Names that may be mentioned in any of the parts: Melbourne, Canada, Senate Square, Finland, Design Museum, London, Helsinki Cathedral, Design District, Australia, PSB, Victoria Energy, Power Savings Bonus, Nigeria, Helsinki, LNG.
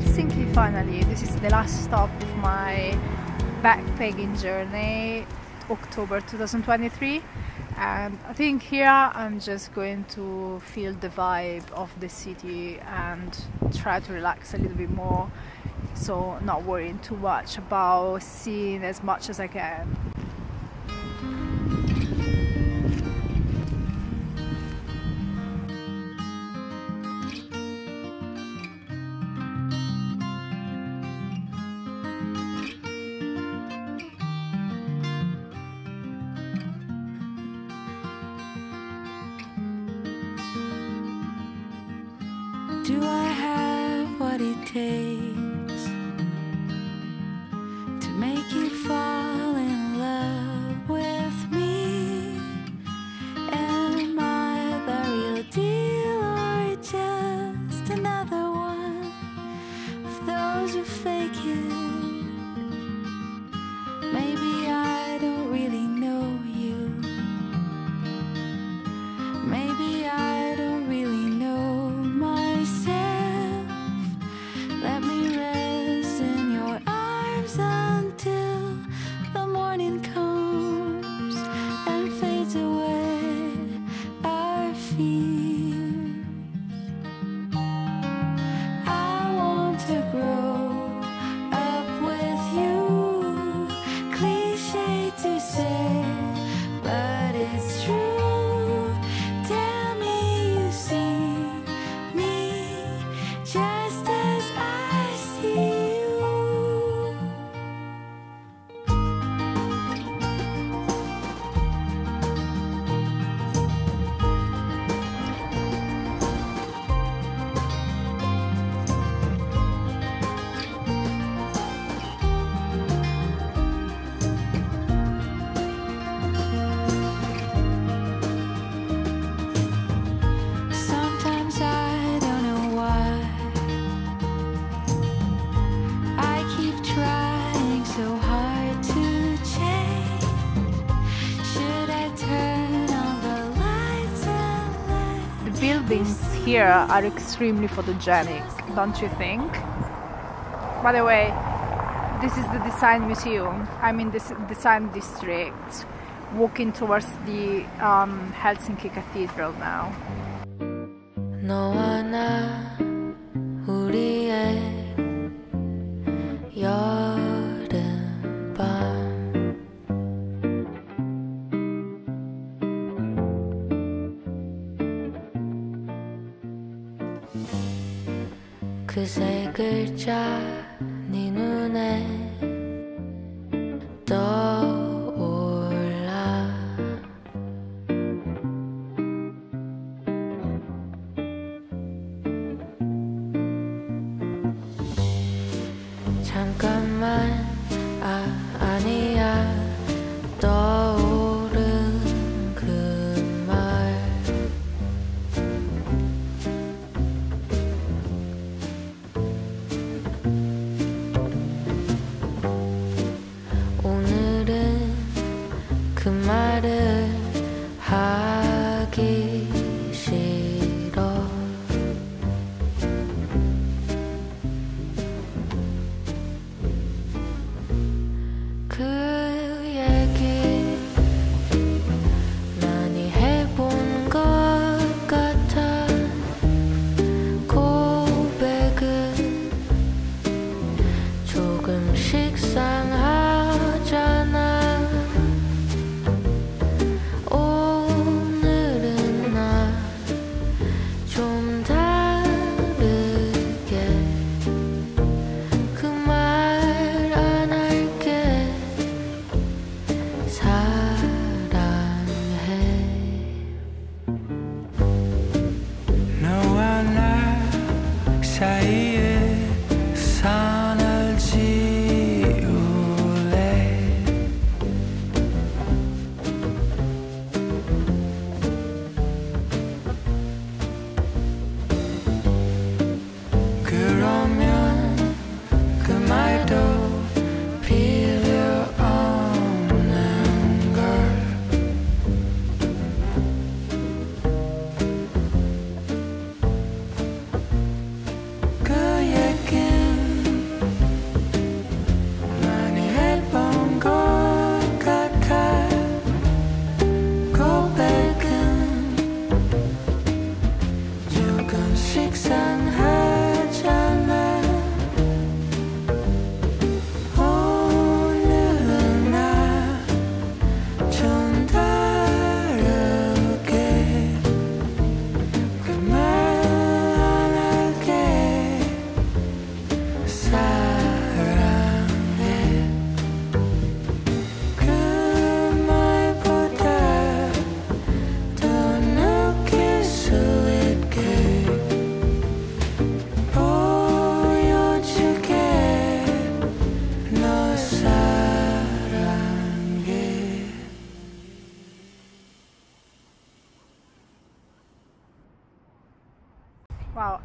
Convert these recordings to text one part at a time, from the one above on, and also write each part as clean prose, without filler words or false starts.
Helsinki finally. This is the last stop of my backpacking journey, October 2023, and I think here I'm just going to feel the vibe of the city and try to relax a little bit more, so not worrying too much about seeing as much as I can. Do I have what it takes to make you fall in love with me? Am I the real deal or just another one of those who fake it? Maybe I don't really know you. Maybe I don't really. Buildings here are extremely photogenic, don't you think? By the way, this is the Design Museum. I'm in the Design District, walking towards the Helsinki Cathedral now. 그세 글자 네 눈에 떠올라 잠깐만 아니야 떠오른 그 말 그 말을 하기 싫어 그 얘기 많이 해본 것 같아 고백은 조금씩 상하잖아 사이에 산을 지우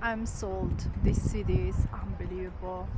I'm sold. This city is unbelievable.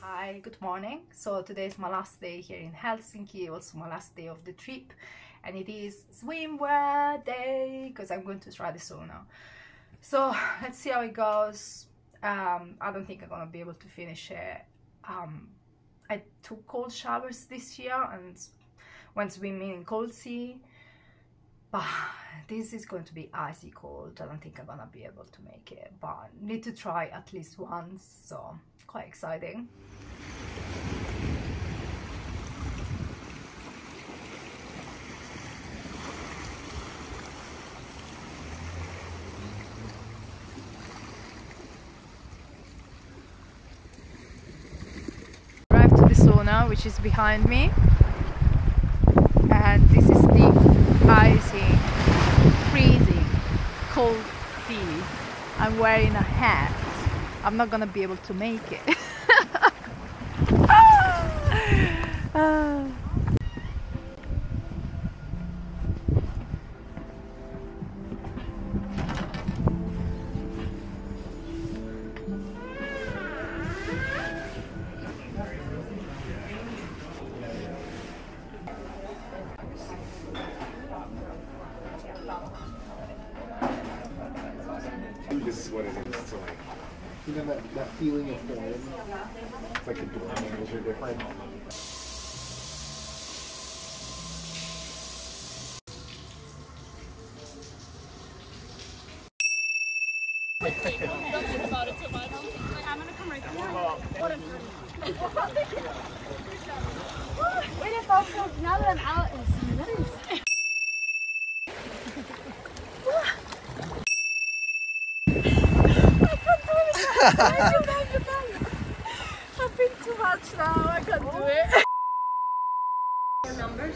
Hi, good morning. So today is my last day here in Helsinki, also my last day of the trip, and it is swimwear day because I'm going to try the sauna. So let's see how it goes. I don't think I'm gonna be able to finish it. I took cold showers this year and went swimming in cold sea, but this is going to be icy cold. I don't think I'm gonna be able to make it, but I need to try at least once, so quite exciting. Arrived to the sauna, which is behind me, and this is the icy, freezing, cold sea. I'm wearing a hat. I'm not gonna be able to make it. This is what it is to like. You know that feeling of form? It's like the dimensions are different. I'm gonna come right there. What a wait, if I go now that I'm out and see what is. I've been too much now, I can't do it. Your numbers?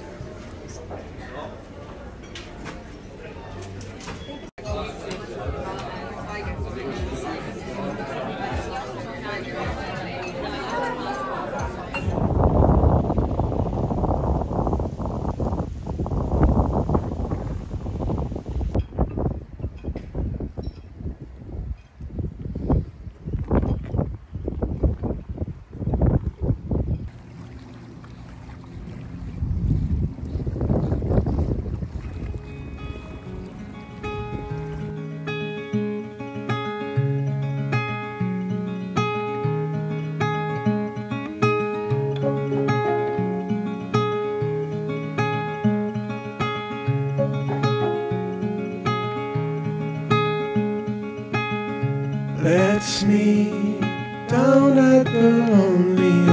Let's meet down at the lonely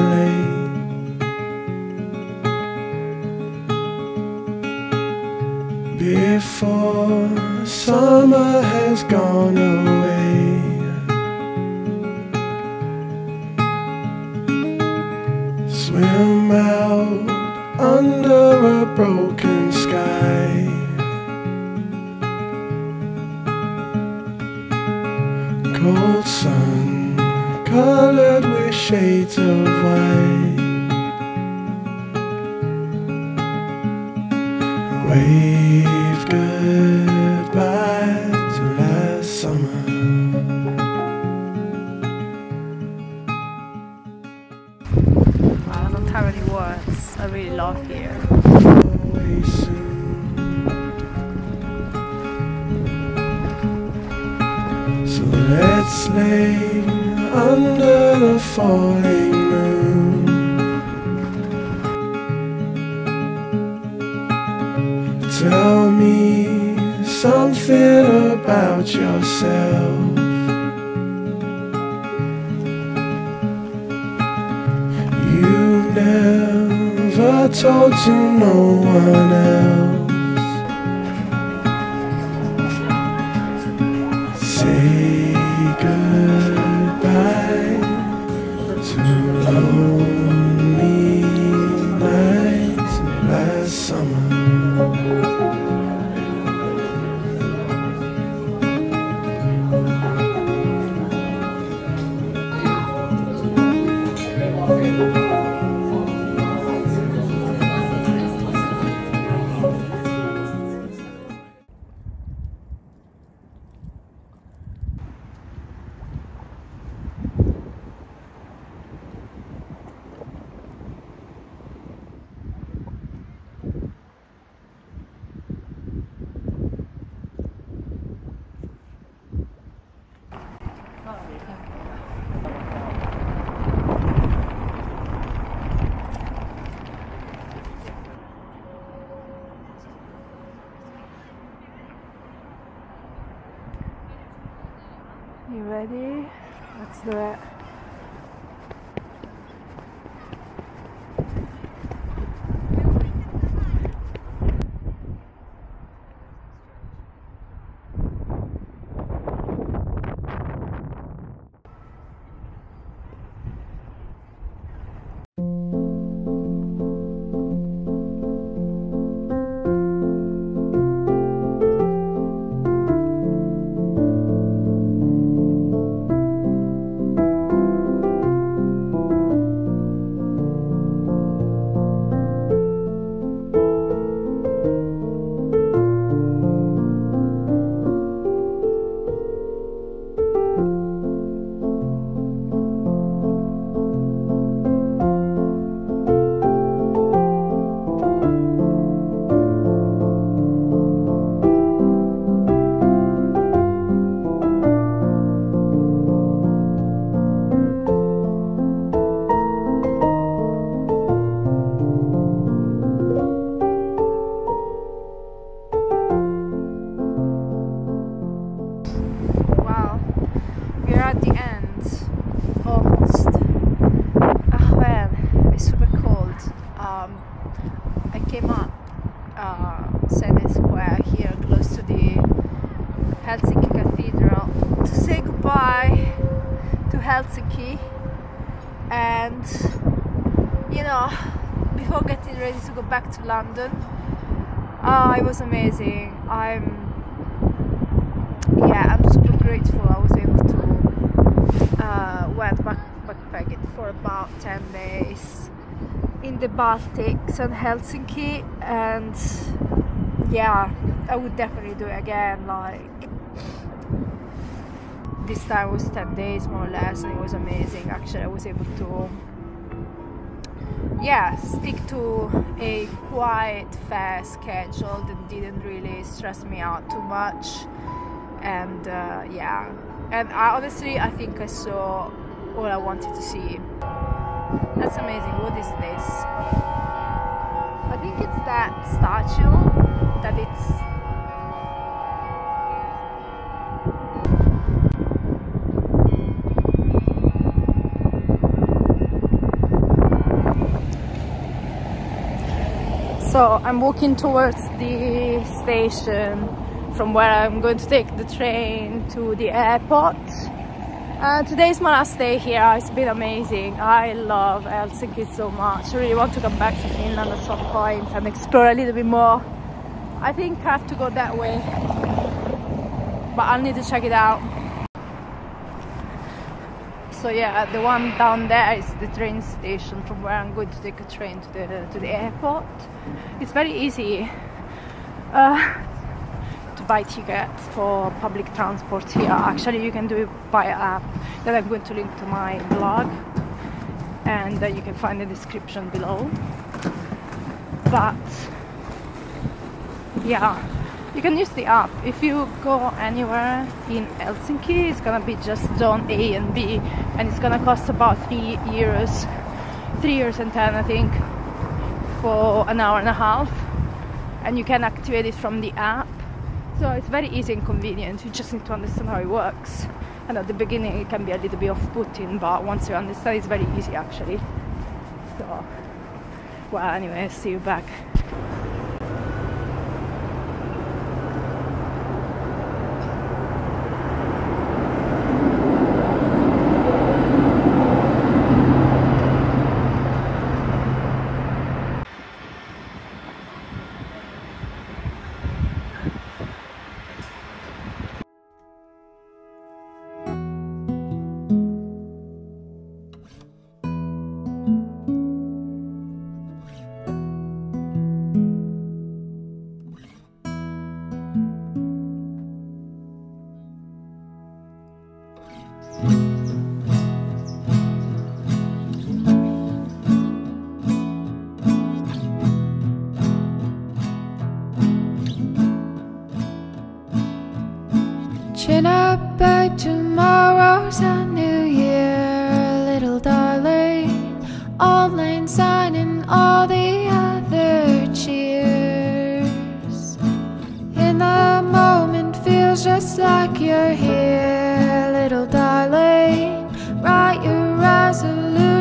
lake before summer has gone away. Swim out under a broken sky. Cold sun, colored with shades of white. Wave goodbye to last summer. I don't have any words. I really love here. Let's lay under the falling moon. Tell me something about yourself. You've never told to no one else. Say let's do it. Senate Square here, close to the Helsinki Cathedral, to say goodbye to Helsinki. And you know, before getting ready to go back to London, it was amazing. I'm super grateful I was able to went backpacking for about 10 days in the Baltics and Helsinki, and yeah, I would definitely do it again. Like, this time was 10 days more or less, and it was amazing. Actually, I was able to stick to a quite fair schedule that didn't really stress me out too much, and I think I saw all I wanted to see. That's amazing. What is this? I think it's that statue that it's... So I'm walking towards the station from where I'm going to take the train to the airport. Today is my last day here. It's been amazing. I love Helsinki so much. I really want to come back to Finland at some point and explore a little bit more. I think I have to go that way, but I'll need to check it out. So yeah, the one down there is the train station from where I'm going to take a train to the airport. It's very easy buy tickets for public transport here. Actually, you can do it by app that I'm going to link to my blog, and you can find the description below. But yeah, you can use the app. If you go anywhere in Helsinki, it's gonna be just zone A and B, and it's gonna cost about €3.10, I think, for an hour and a half, and you can activate it from the app. So it's very easy and convenient. You just need to understand how it works. And at the beginning it can be a little bit off-putting, but once you understand, it's very easy actually. So, well, anyway, see you back.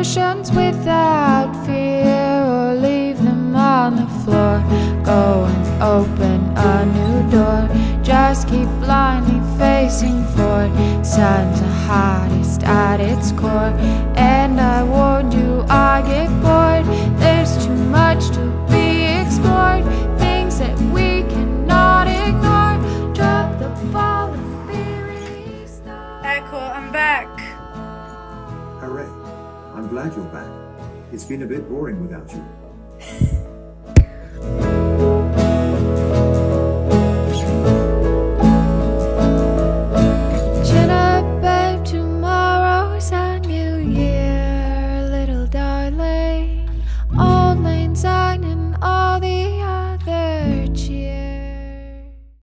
solutions without fear, or leave them on the floor. Go and open a new door, just keep blindly facing forward. Sun's the hottest at its core, and I warned you I get bored. There's too much to be explored, things that we cannot ignore. Drop the ball and be released. Echo, I'm back. Hooray, I'm glad you're back. It's been a bit boring without you.